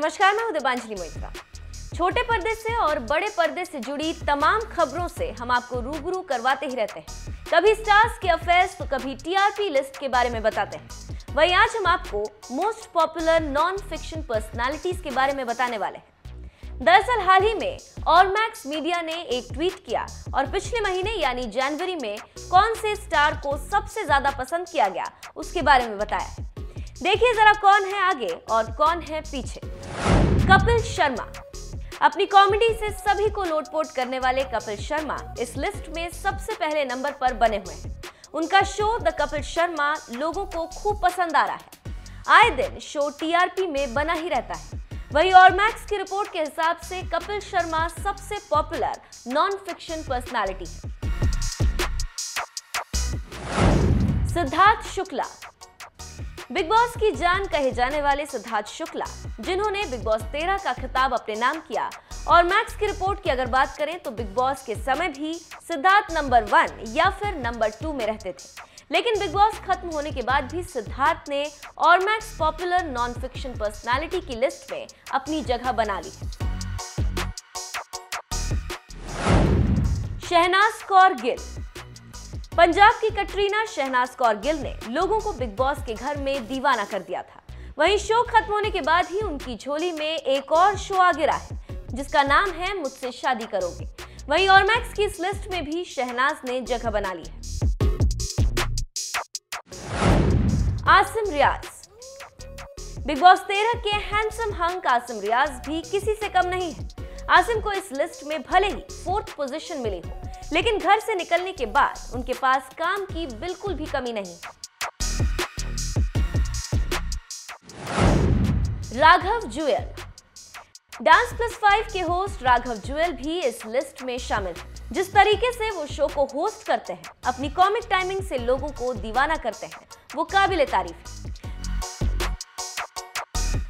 नमस्कार, मैं हूं दीपांजलि मोइता। छोटे पर्दे से और बड़े पर्दे से जुड़ी तमाम खबरों से हम आपको रूबरू करवाते ही रहते हैं। कभी स्टार्स के अफेयर्स तो कभी टीआरपी लिस्ट के बारे में बताते हैं। वहीं आज हम आपको most popular non fiction personalities के बारे में बताने वाले हैं। दरअसल हाल ही में ऑरमैक्स मीडिया ने एक ट्वीट किया और पिछले महीने यानी जनवरी में कौन से स्टार को सबसे ज्यादा पसंद किया गया उसके बारे में बताया। देखिए जरा कौन है आगे और कौन है पीछे। कपिल शर्मा। अपनी कॉमेडी से सभी को लोटपोट करने वाले कपिल शर्मा इस लिस्ट में सबसे पहले नंबर पर बने हुए हैं। उनका शो द कपिल शर्मा लोगों को खूब पसंद आ रहा है। आए दिन शो टीआरपी में बना ही रहता है। वहीं ऑरमैक्स की रिपोर्ट के हिसाब से कपिल शर्मा सबसे पॉपुलर नॉन फिक्शन पर्सनैलिटी है। सिद्धार्थ शुक्ला। बिग बॉस की जान कहे जाने वाले सिद्धार्थ शुक्ला, जिन्होंने बिग बॉस 13 का खिताब अपने नाम किया। और मैक्स की रिपोर्ट की अगर बात करें तो बिग बॉस के समय भी सिद्धार्थ नंबर 1 या फिर नंबर 2 में रहते थे, लेकिन बिग बॉस खत्म होने के बाद भी सिद्धार्थ ने और max popular non fiction personality की लिस्ट में अपनी जगह बना ली। शहनाज कौर गिल। पंजाब की कटरीना शहनाज कौर गिल ने लोगों को बिग बॉस के घर में दीवाना कर दिया था। वहीं शो खत्म होने के बाद ही उनकी झोली में एक और शो आ गिरा है, जिसका नाम है मुझसे शादी करोगे। वहीं ऑरमैक्स की इस लिस्ट में भी शहनाज ने जगह बना ली है। आसिम रियाज। बिग बॉस 13 के हैंडसम हंक आसिम रियाज भी किसी से कम नहीं है। आसिम को इस लिस्ट में भले ही 4th पोजीशन मिली हो, लेकिन घर से निकलने के बाद उनके पास काम की बिल्कुल भी कमी नहीं। राघव जुयाल। डांस प्लस 5 के होस्ट राघव जुयाल भी इस लिस्ट में शामिल हैं। जिस तरीके से वो शो को होस्ट करते हैं, अपनी कॉमिक टाइमिंग से लोगों को दीवाना करते हैं, वो काबिले तारीफ है।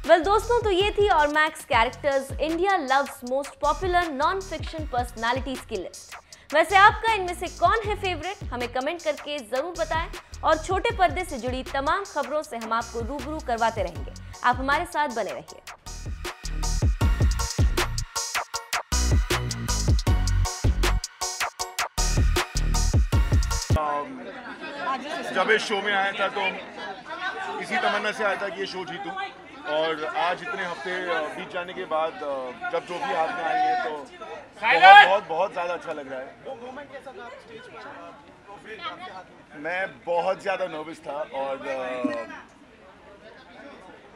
वेल दोस्तों, तो ये थी Ormax characters India loves most popular non fiction personalities की लिस्ट। वैसे आपका इनमें से कौन है फेवरेट, हमें कमेंट करके जरूर बताएं। और छोटे पर्दे से जुड़ी तमाम खबरों से हम आपको रूबरू करवाते रहेंगे। आप हमारे साथ बने रहिए। जब इस शो में आया था तो इसी तमन्ना से आया था कि ये शो जीतूं, और आज इतने हफ्ते बीत जाने के बाद जब जो भी हाथ में आई है तो बहुत ज़्यादा अच्छा लग रहा है। मैं बहुत ज़्यादा नर्वस था और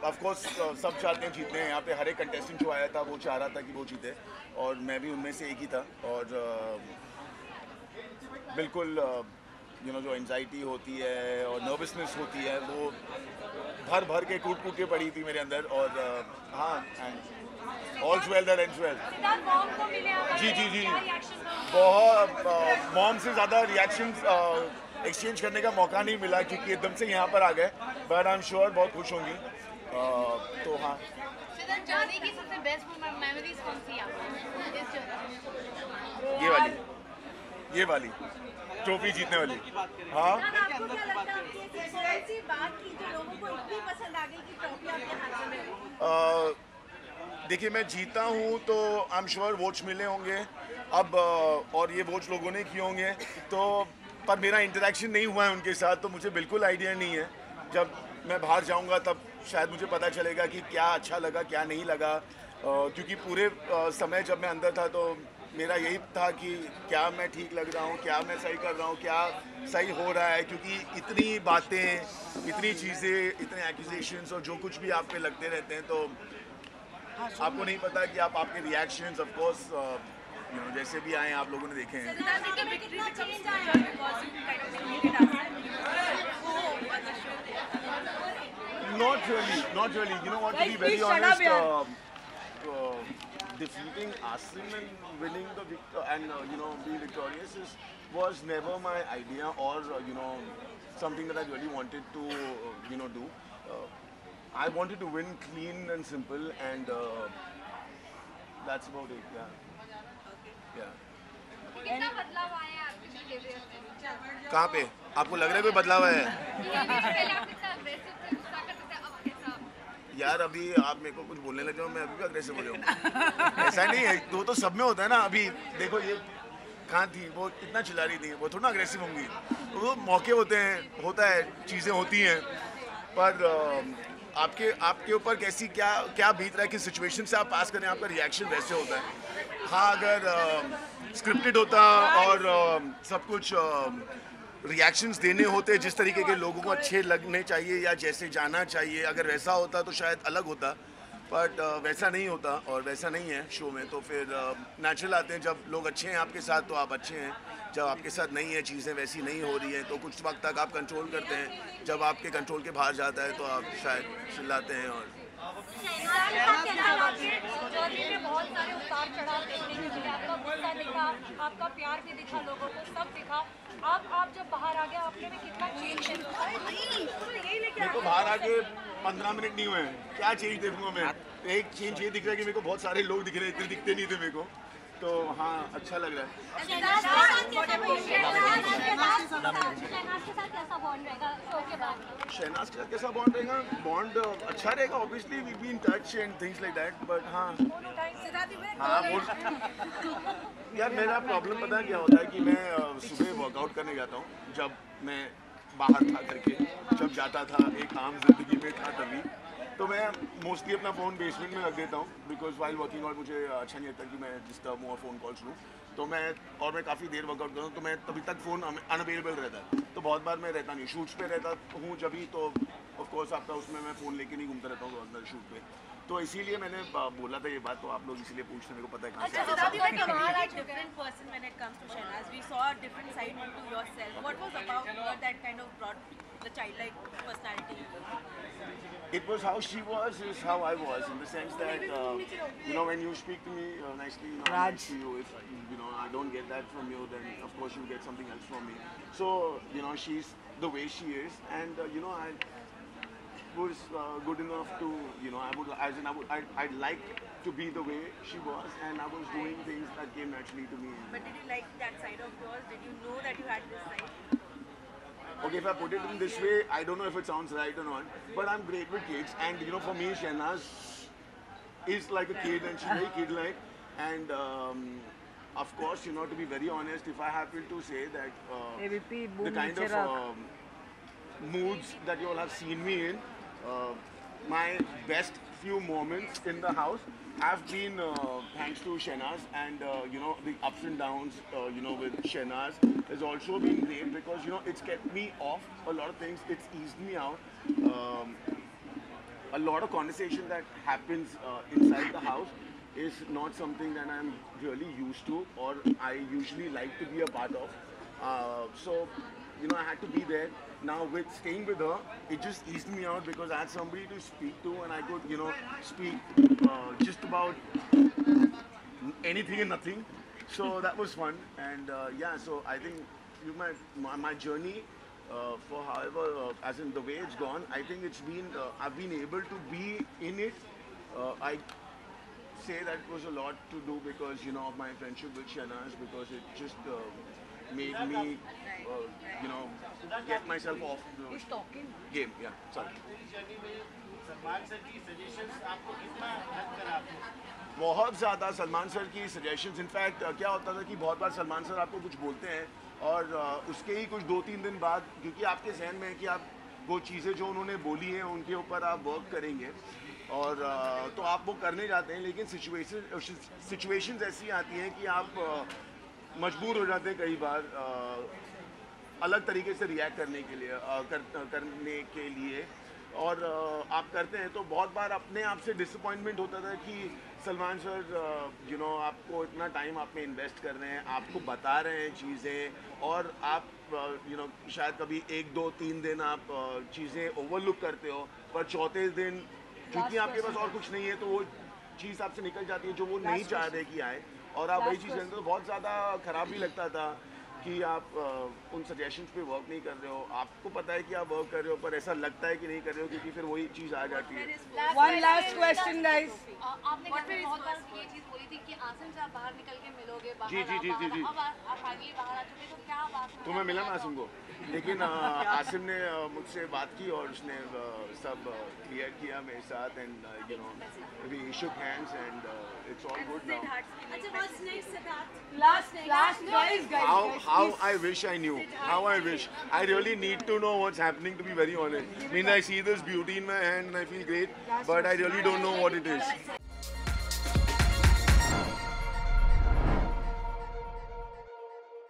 ऑफ कोर्स सब चाहते हैं जीतने। यहाँ पे हर एक कंटेस्टेंट जो आया था वो चाह रहा था कि वो जीते, और मैं भी उनमें से एक ही था। और बिल्कुल यू नो जो एंजाइटी होती है और नर्वसनेस होती है वो भर के टूट के पड़ी थी मेरे अंदर। और हाँ, all's well that ends well. जी, बहुत मॉम से ज़्यादा रिएक्शंस एक्सचेंज करने का मौका नहीं मिला क्योंकि एकदम से यहाँ पर आ गए, बट आई एम श्योर बहुत खुश होंगी। तो हाँ, ये वाली ट्रॉफी जीतने वाली। हाँ, देखिए मैं जीता हूँ तो आई एम श्योर वोट्स मिले होंगे अब, और ये वोट्स लोगों ने किए होंगे तो, पर मेरा इंटरेक्शन नहीं हुआ है उनके साथ तो मुझे बिल्कुल आइडिया नहीं है। जब मैं बाहर जाऊँगा तब शायद मुझे पता चलेगा कि क्या अच्छा लगा क्या नहीं लगा, क्योंकि पूरे समय जब मैं अंदर था तो मेरा यही था कि क्या मैं ठीक लग रहा हूँ, क्या मैं सही कर रहा हूँ, क्या सही हो रहा है, क्योंकि इतनी बातें, इतनी चीज़ें, इतने एक्यूजेशंस और जो कुछ भी आप पे लगते रहते हैं तो आपको नहीं पता कि आपके रिएक्शंस ऑफ कोर्स जैसे भी आए आप लोगों ने देखे हैं। Not really you know what, to be very honest, defeating Asim and winning the being victorious was never my idea or something that I really wanted to do. I wanted to win clean and simple, and that's about it. Yeah. Kitna badlav aaya hai aapke career mein? Kahan pe aapko lag raha hai koi badlav aaya hai? यार अभी आप मेरे को कुछ बोलने लग जाओ मैं अभी भी अग्रेसिव हो जाऊंगा। ऐसा नहीं है, वो तो सब में होता है ना। अभी देखो ये कहाँ थी, वो कितना चिल्ला रही थी, वो थोड़ा अग्रेसिव होंगी। वो मौके होते हैं, होता है, चीज़ें होती हैं। पर आपके आपके ऊपर कैसी क्या क्या बीत रहा है, किस सिचुएशन से आप पास करें, आपका रिएक्शन वैसे होता है। हाँ, अगर स्क्रिप्टेड होता और सब कुछ रिएक्शंस देने होते जिस तरीके के लोगों को अच्छे लगने चाहिए या जैसे जाना चाहिए, अगर वैसा होता तो शायद अलग होता। बट वैसा नहीं होता और वैसा नहीं है शो में, तो फिर नेचुरल आते हैं। जब लोग अच्छे हैं आपके साथ तो आप अच्छे हैं, जब आपके साथ नहीं है, चीज़ें वैसी नहीं हो रही हैं, तो कुछ वक्त तक आप कंट्रोल करते हैं। जब आपके कंट्रोल के बाहर जाता है तो आप शायद चिल्लाते हैं। और बहुत सारे उतार चढ़ाव देखने के लिए, आपका गुस्सा दिखा, आपका प्यार भी दिखा, लोगों को सब दिखा। आप जब बाहर आ गए आपने भी कितना चेंज देखा? मेरे को बाहर आके 15 मिनट नहीं हुए हैं, क्या चेंज देखूंगा मैं। एक चेंज ये दिख रहा है कि मेरे को बहुत सारे लोग दिख रहे हैं, इतने दिखते नहीं थे मेरे को, तो हाँ अच्छा लग रहा है। शहनाज के साथ कैसा बॉन्ड रहेगा? बॉन्ड अच्छा रहेगा, obviously we be in touch and things like that. But हाँ यार मेरा प्रॉब्लम पता क्या होता है कि मैं सुबह वर्कआउट करने जाता हूँ। जब मैं बाहर था करके, जब जाता था एक आम जिंदगी में था तभी, तो मैं मोस्टली अपना फ़ोन बेसमेंट में रख देता हूँ। बिकॉज वाइल वर्किंग आउट मुझे अच्छा नहीं लगता कि मैं डिस्टर्ब हुआ फ़ोन कॉल्स लूँ, तो मैं काफ़ी देर वर्कआउट करता हूँ, तो मैं तभी तक फ़ोन अनअवेलेबल रहता है। तो बहुत बार मैं रहता नहीं, शूट्स पे रहता हूँ जब ही, तो ऑफकोर्स आपका उसमें मैं फ़ोन लेके नहीं घूमता रहता हूँ अंदर शूट पे। तो इसीलिए मैंने बोला था ये बात, तो आप लोग इसीलिए पूछने को पता है। It was how she was is how I was, in the sense that you know, when you speak to me nicely, you know, I speak to you. If you know I don't get that from you, then of course you get something else from me. So you know she's the way she is, and you know I was good enough to, you know, I like to be the way she was, and I was doing things that came naturally to me. But did you like that side of yours? Did you know that you had this side? Okay, if I put it in this way, I don't know if it sounds right or not, but I'm great with kids, and you know, for me, Shehnaaz is like a kid, and she's very kid-like, and of course, you know, to be very honest, if I happen to say that the kind of moods that you all have seen me in, my best few moments in the house have been thanks to Shehnaaz, and you know the ups and downs you know with Shehnaaz has also been great, because you know it's kept me off a lot of things, it's eased me out. A lot of conversation that happens inside the house is not something that I'm really used to or I usually like to be a part of. So you know I had to be there. Now with staying with her, it just eased me out because I had somebody to speak to, and I could, you know, speak just about anything and nothing. So that was fun, and yeah. So I think my journey for however, as in the way it's gone, I think it's been I've been able to be in it. I say that was a lot to do because you know of my friendship with Shehnaaz, because it just made me, you know, get myself off the game. Yeah, sorry. Salman sir की suggestions आपको कितना help करा? बहुत ज़्यादा Salman sir की suggestions. In fact क्या होता था कि बहुत बार सलमान सर आपको कुछ बोलते हैं और उसके ही कुछ 2-3 दिन बाद, क्योंकि आपके जहन में है कि आप वो चीज़ें जो उन्होंने बोली हैं उनके ऊपर आप वर्क करेंगे, और तो आप वो करने जाते हैं, लेकिन सिचुएशंस ऐसी आती हैं कि आप मजबूर हो जाते हैं कई बार अलग तरीके से रिएक्ट करने के लिए और आप करते हैं। तो बहुत बार अपने आप से डिसअपॉइंटमेंट होता था कि सलमान सर यू नो आपको इतना टाइम आप में इन्वेस्ट कर रहे हैं, आपको बता रहे हैं चीज़ें, और आप यू नो शायद कभी 1-2-3 दिन आप चीज़ें ओवरलुक करते हो, पर चौथे दिन क्योंकि आपके पास और कुछ नहीं है तो वो चीज़ आपसे निकल जाती है जो वो नहीं चाह रहे कि आए, और आप वही चीज़ करते हो। बहुत ज़्यादा ख़राब भी लगता था कि आप उन सजेशंस पे वर्क नहीं कर रहे हो, आपको पता है कि आप वर्क कर रहे हो पर ऐसा लगता है कि नहीं कर रहे हो क्योंकि फिर वही चीज़ आ जाती है। One last question guys, आपने बहुत बार ये चीज़ बोली थी कि आसिम से आप बाहर निकल के मिलोगे, जी अब आप फाइनली बाहर आ चुके तो क्या बात है? तुम्हें मिला ना आसिम को? लेकिन आसिम ने मुझसे बात की और उसने सब क्लियर किया मेरे साथ and you know we shook hands and it's all good now. अच्छा what's next Siddharth? Last guys how I wish I knew, how I wish I really need to know what's happening to be very honest. I mean I see this beauty in my hand and I feel great but I really don't know what it is.